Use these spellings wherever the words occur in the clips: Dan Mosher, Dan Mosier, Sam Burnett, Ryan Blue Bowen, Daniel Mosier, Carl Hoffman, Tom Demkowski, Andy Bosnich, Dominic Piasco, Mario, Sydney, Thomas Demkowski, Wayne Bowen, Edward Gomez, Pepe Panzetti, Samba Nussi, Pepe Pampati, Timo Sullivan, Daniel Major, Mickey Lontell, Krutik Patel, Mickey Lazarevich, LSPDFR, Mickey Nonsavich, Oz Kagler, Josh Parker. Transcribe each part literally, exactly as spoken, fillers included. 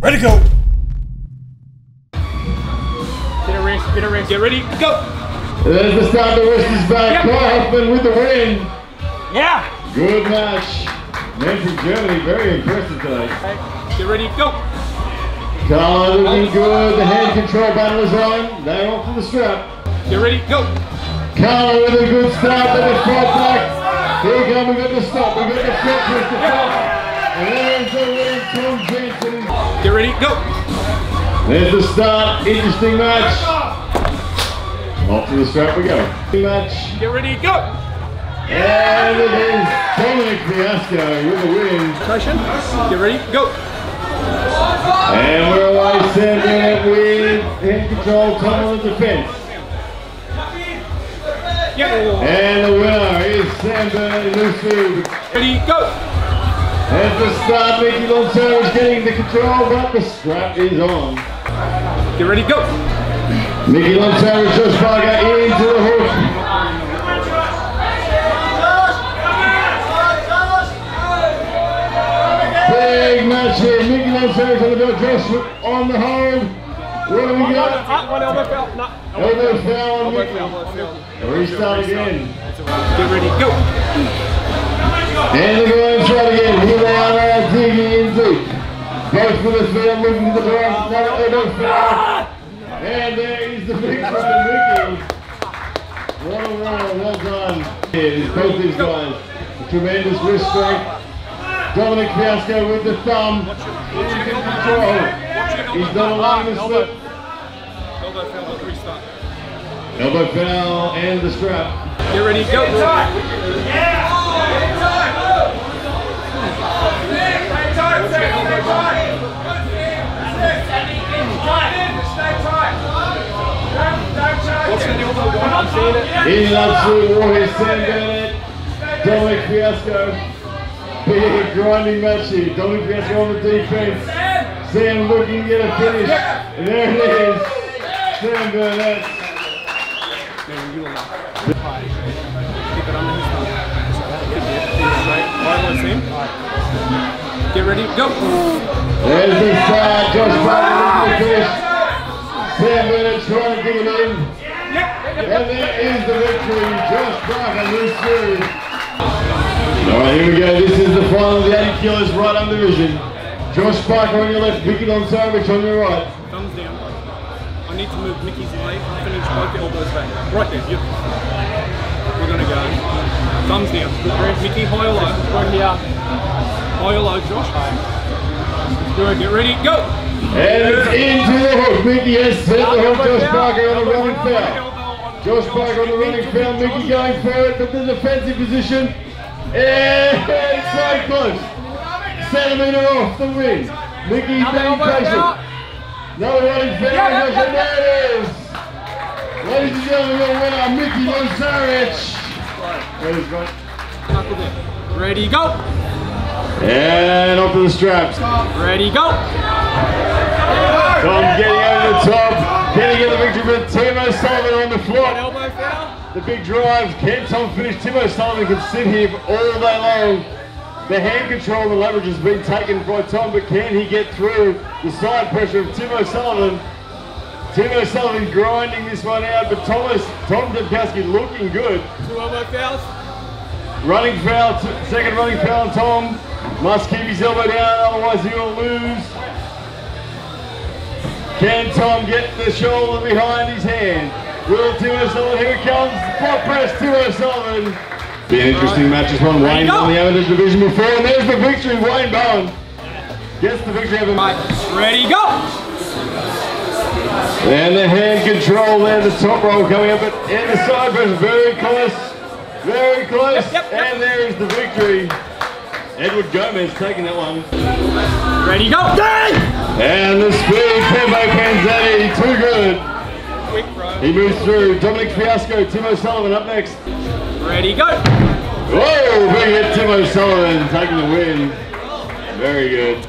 Ready, go! Bit of risk, bit of risk. Get ready, go! There's the start, the rest is back. Carl Hoffman with the win. Yeah! Good match. Man from Germany, very impressive tonight. Right. Get ready, go! Carl looking good, the hand control battle is on. They're off to the strap. Get ready, go! Carl with a good start, and the front back. Here we go, we've got the stop, we've got the front with the top. Get ready, go! There's the start, interesting match. Off to the strap we go. Match. Get ready, go! Yeah. And it is Dominic Piasco with a win. Caution. Get ready, go! And we're away seven with head control, tunnel and defense. Yeah. And the winner is Samba Nussi. Ready, go! As the start, Mickey Lontell is getting the control, but the strap is on. Get ready, go! Mickey Lontell with Josh Parker into the hook. Big match here. Mickey Lontell on the belt, Josh on the hold. What do we got? One elbow foul. Elbow foul on Mickey. Restart again. Get ready, go! And they're going to try it again. Here they are now, digging in deep. Both for the field, looking to the ground. No, they don't foul. And there is the big fucking Mickey. What a run, well done. Here's both these guys. A tremendous wrist strength. Dominic Piasco with the thumb. He's in control. He's not allowing the slip. Elbow foul, the restart. Elbow foul and the strap. Get ready, go. Yeah! He loves to wore his sand down it. Dominic Piasco. Big grinding match here. Dominic Piasco on the defense. Sam looking to get a finish. And there it is. Sam Burnett. Get ready, go. There's the side. Josh Parker looking to finish. Sam Burnett trying to give it in. And there is the victory, Josh Parker, new series. Alright, here we go, this is the final of the eight kilos right arm division. Josh Parker on your left, Mickey Nonsavich on your right. Thumbs down. I need to move Mickey's leg, finish both elbows back. Right there, beautiful. We're going to go. Thumbs down. Mickey, high or low? Right here. High or low, Josh? Do it, get ready, go! And it's into the hook, Mickey has set the hook, Josh Parker on the running foul. Josh Parker on the running foul, Mickey going for it, but the defensive position, and it's so close. Centimetre off the win. Mickey being patient. Another running foul, and there it is. Ladies and gentlemen, your winner, Mickey Lazarevich. Ready, go. And off to the straps. Ready, go. Tom getting over the top. Getting in the victory for Timo Sullivan on the floor. Elbow foul. The big drive. Can Tom finish? Timo Sullivan can sit here all day long. The hand control and the leverage has been taken by Tom, but can he get through the side pressure of Timo Sullivan? Timo Sullivan grinding this one out, but Thomas, Tom Demkowski looking good. Two elbow fouls. Running foul, second running foul on Tom. Must keep his elbow down, otherwise he'll lose. Can Tom get the shoulder behind his hand? Will Timo Sullivan, here it comes, block press Timo Sullivan. Be an interesting match as well. Wayne on the amateur division before, and there's the victory, Wayne Bowen. Gets the victory over Mike. Ready, go! And the hand control there, the top roll coming up, and the side press, very close, very close, yep, yep, yep. And there is the victory. Edward Gomez taking that one. Ready, go! And the speed, Pepe Panzetti, too good. Quick, bro. He moves through. Dominic Piasco, Timo Sullivan up next. Ready, go! Whoa, big hit, Timo Sullivan taking the win. Very good.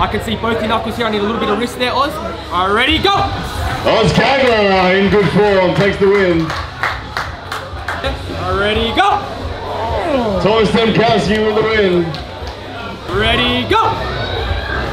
I can see both your knuckles here. I need a little bit of wrist there, Oz. All right, ready, go! Oz Kagler in good form, takes the win. All right, ready, go! Thomas Demkowski with the win. Ready, go!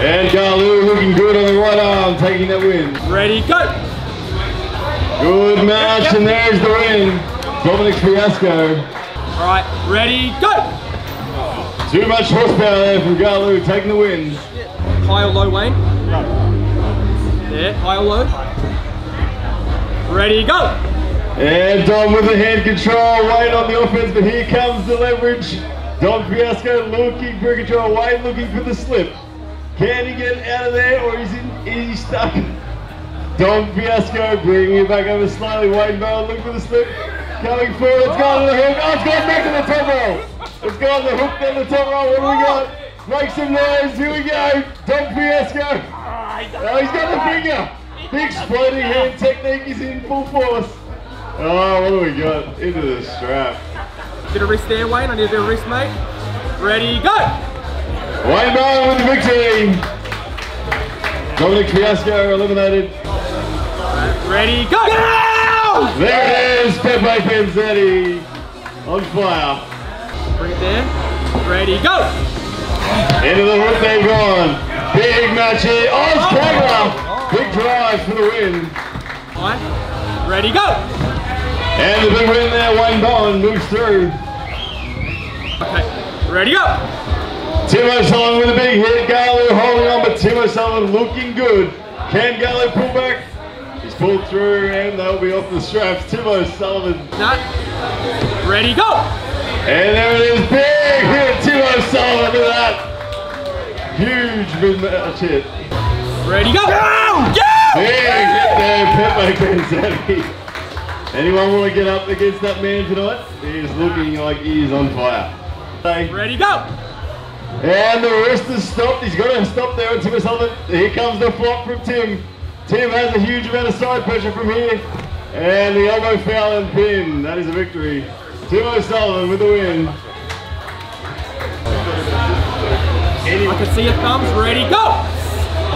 And Galoo looking good on the right arm, taking that win. Ready, go! Good match, yep, yep. And there's the win. Dominic Piasco. All right, ready, go! Too much horsepower there from Galoo, taking the win. High or low, Wayne? No. There, high or low? Ready, go! And Dom with the hand control, Wayne on the offense, but here comes the leverage. Dom Piasco looking for control, Wayne looking for the slip. Can he get out of there, or is he, is he stuck? Dom Piasco bringing it back over slightly. Wayne Bowen looking for the slip. Coming forward, it's gone to the hook. Oh, it's gone back to the top roll. It's gone to the hook, then the top roll. What do we got? Make some noise. Here we go. Dom Piasco. Oh, he's got the finger. The exploding hand technique is in full force. Oh, what do we got? Into the strap. Did a wrist there, Wayne. I need a wrist, mate. Ready, go. Wayne Bowen with the victory. Dominic Piasco eliminated. Ready, go! Go! There it is, Pepe Panzetti on fire. Bring it there. Ready, go! Into the hook, they've gone. Big match here. Oh, it's Kagler. Big drive for the win. Alright, ready, go! And the big win there, Wayne Bowen moves through. Okay, ready, go! Timo Sullivan with a big hit, Galoo holding on, but Timo Sullivan looking good. Can Galoo pull back? He's pulled through and they'll be off the straps. Timo Sullivan. Not ready, go! And there it is, big hit, Timo Sullivan, look at that. Huge mid-match hit. Ready, go! Go! Go! Big hit there, Pepe Panzetti. Anyone want to get up against that man tonight? He is looking like he is on fire. Hey. Ready, go! And the wrist is stopped. He's got to stop there on Tim Sullivan. Here comes the flop from Tim. Tim has a huge amount of side pressure from here. And the elbow foul and pin. That is a victory. Timo Sullivan with the win. Anyway. I can see your thumbs. Ready, go!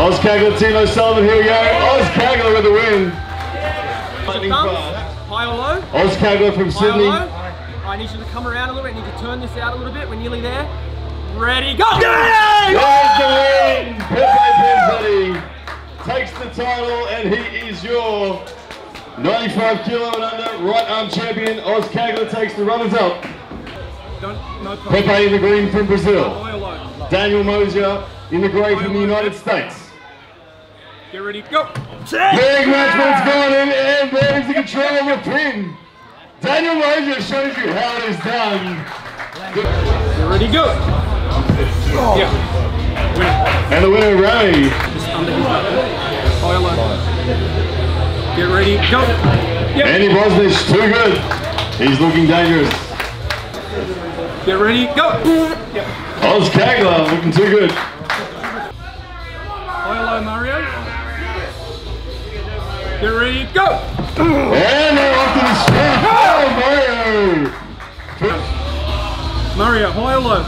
Oz Kagler, Timo Sullivan. Here we go. Oz Kagler with the win. High or low? Oz Kagler from Sydney. I need you to come around a little bit. I need to turn this out a little bit. We're nearly there. Ready, go! Yeah! There's the win! Pepe Pampati takes the title and he is your ninety-five kilo and under right arm champion. Oz Kagler takes the runners up. No Pepe in the green from Brazil. Daniel Mosier in the grey from the United States. Get ready, go! Big match, but it's gone in and there is the control of the pin. Daniel Major shows you how it is done. Get ready, go! Oh. Yeah. Winner. And the winner, Ray. Just under his back. Get ready, go. Yep. Andy Bosnich, too good. He's looking dangerous. Get ready, go. Yep. Oz Kagler, looking too good. Hello, Mario. Get ready, go. And they're off to the strap. Oh, Mario. Mario, high or low?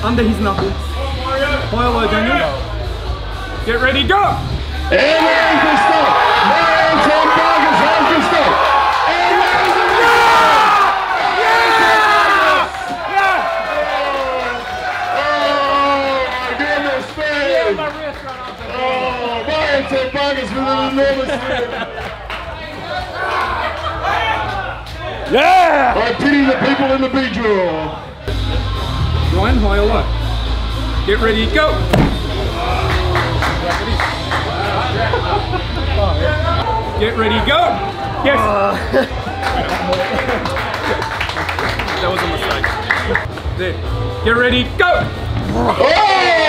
Under his knuckles. High or low, Daniel. Get ready, go! And there is the stop! Mario Tom Parker has the stop! And there is the stop! Yeah! Yeah! Oh my goodness, man! Oh, Mario Tom Parker's with an enormous win! Yeah! I pity the people in the big draw. Ryan, high or low? Get ready, go! Get ready, go! Yes! That was a mistake. There. Get ready, go! Oh!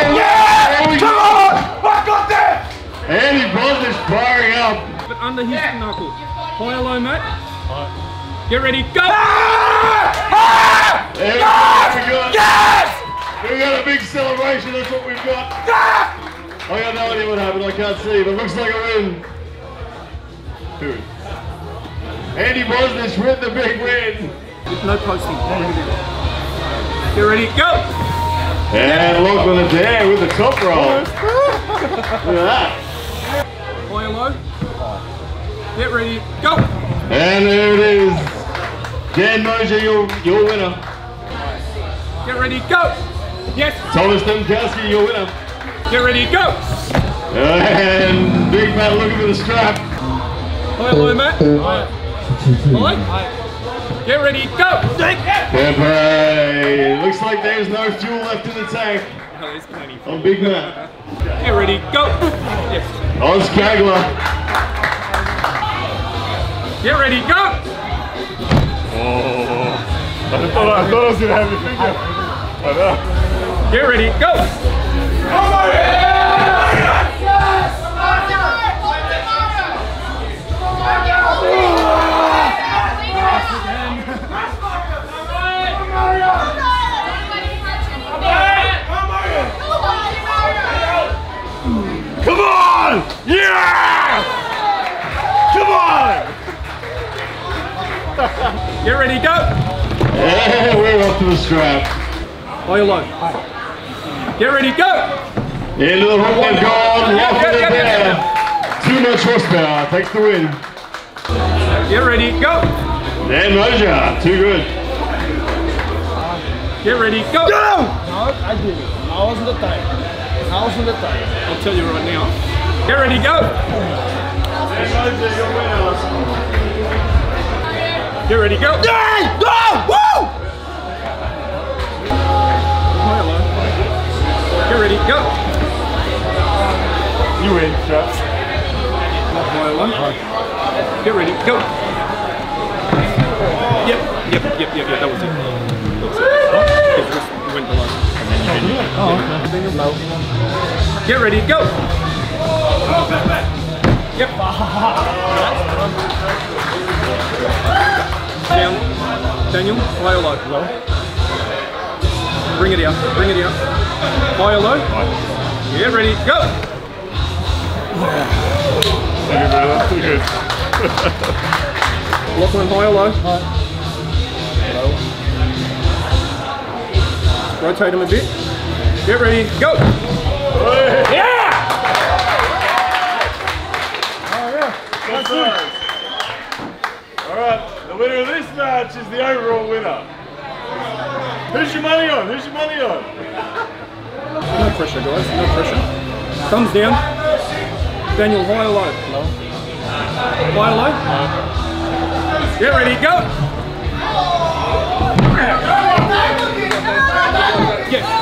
Yeah! Come on! I got that! Andy Bosnich firing up. But under his yeah. knuckle. High or low, mate? High. Get ready, go! Ah! There yes! We got. Yes! We got a big celebration, that's what we've got. Ah! I got no idea what happened, I can't see, but it looks like a win. Dude. Andy Bosnich with the big win. No posting. Get ready, go! And look with the dare with the top roll. Look at that. High or low? Get ready, go! And there it is. Dan Mosher, your, your winner. Get ready, go! Yes! Thomas Demkowski, your winner. Get ready, go! And Big Matt looking for the strap. Hi, hello, Matt. Hi. Hi. Hi. Get ready, go! Pepe! Looks like there's no fuel left in the tank. No, there's plenty. On Big Matt. Get ready, go! Yes. On Skagler. Get ready, go! Oh. I thought I, I thought I was gonna have your finger. I know. Get ready, go! Come on, yeah! Yes! Come on! Yeah! Come on! Get ready, go! Yeah, we're off to the strap. Oh, you're low. Get ready, go! Into the hook and gone, locking it down. Too much horsepower, takes the win. Get ready, go! Dan Mosier, too good. Get ready, go! Go! No, I didn't. I wasn't the type. I was in the time. I'll tell you right now. Get ready, go! Get ready, go! Yeah! Go! Woo! Get ready, go! You in, Chuck. Get ready, go! Yep, yep, yep, yep, yep, that was it. That was it. Went below. And then oh, okay. Get ready, go! Yep. Down. Daniel, high or low? Low. Bring it out, bring it out. High or low? High. Get ready, go! Thank you, brother. Too good. Lachlan, high or low? High. Low. Rotate them a bit. Get ready, go! Yeah! Oh, yeah. That's good. Alright, the winner of this match is the overall winner. Who's your money on? Who's your money on? No pressure, guys, no pressure. Thumbs down. Daniel, high or low? Low. High or low? High. Get ready, go! Yes.